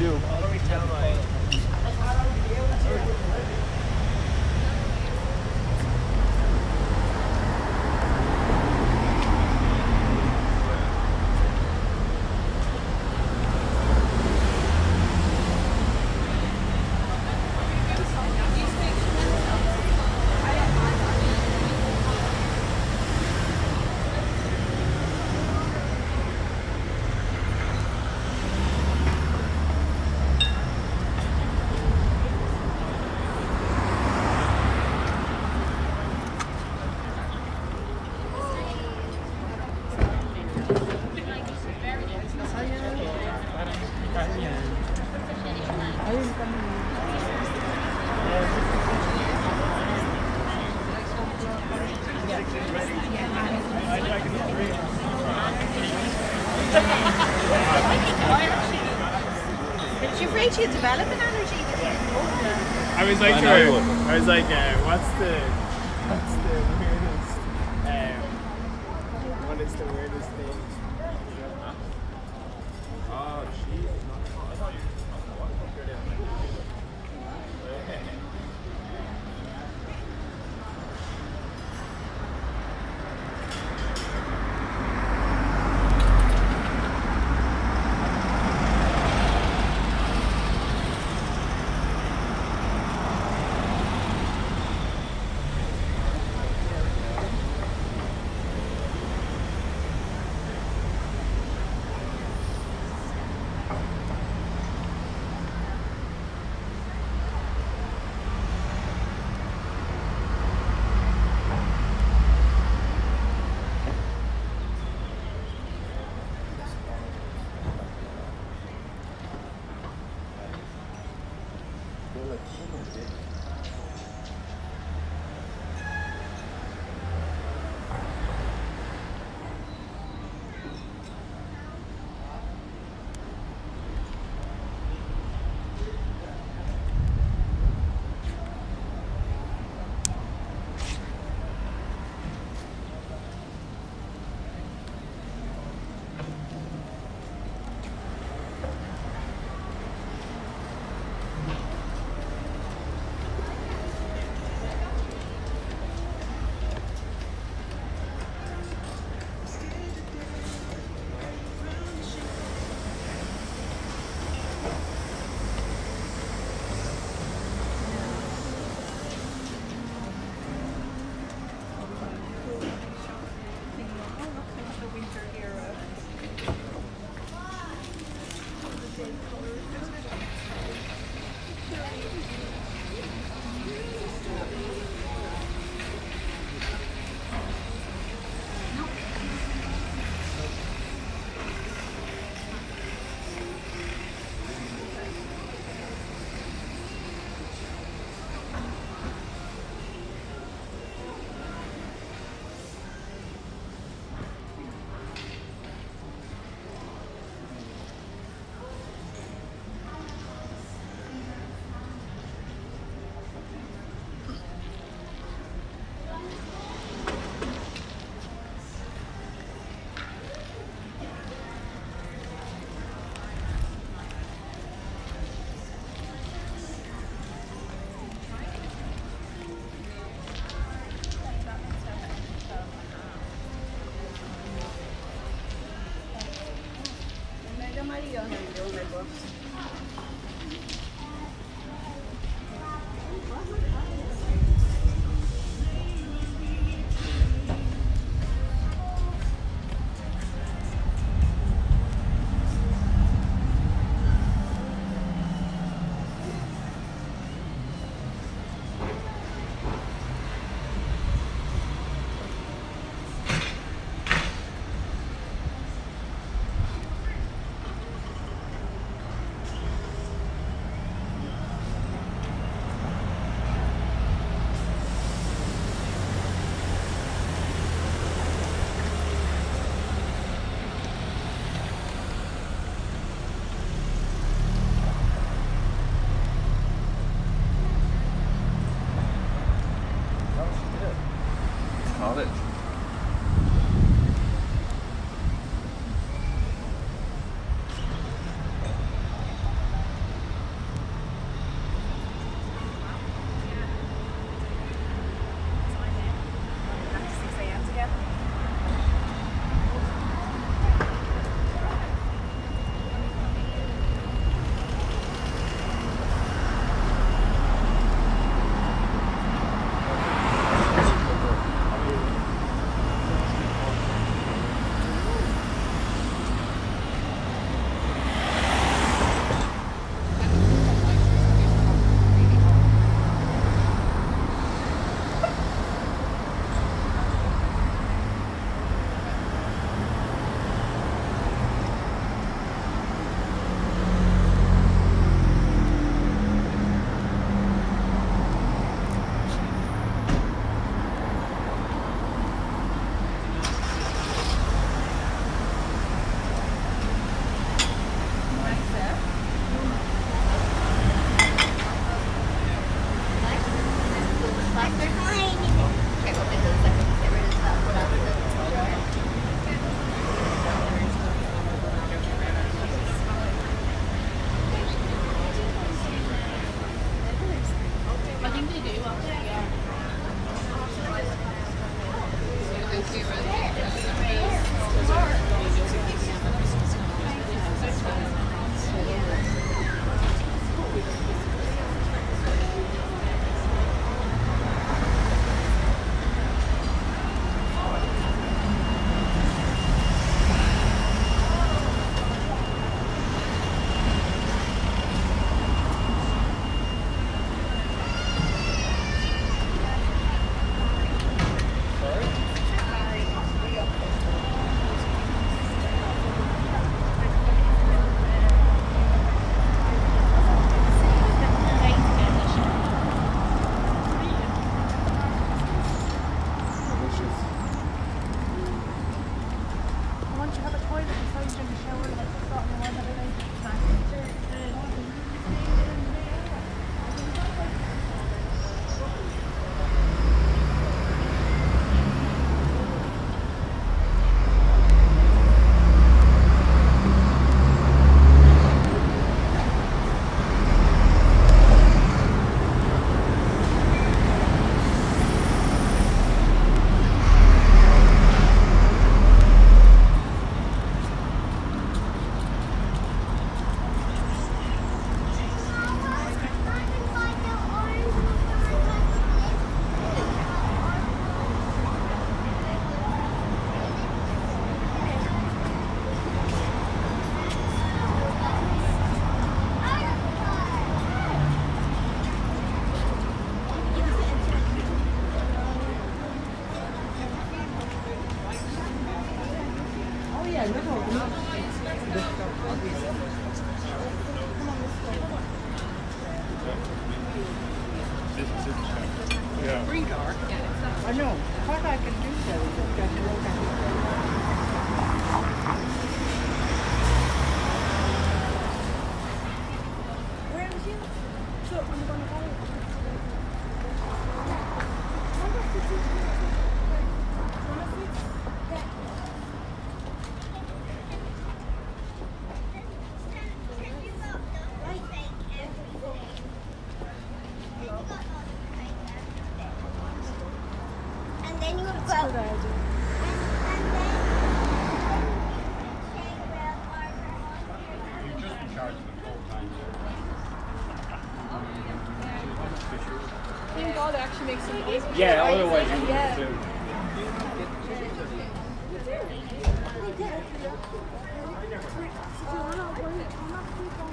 Jew. But you're afraid she'll develop an allergy with you. I was like, what's the weirdest, what is the weirdest thing? Oh, she is not. I thought you Yeah, otherwise you wouldn't do. Yeah.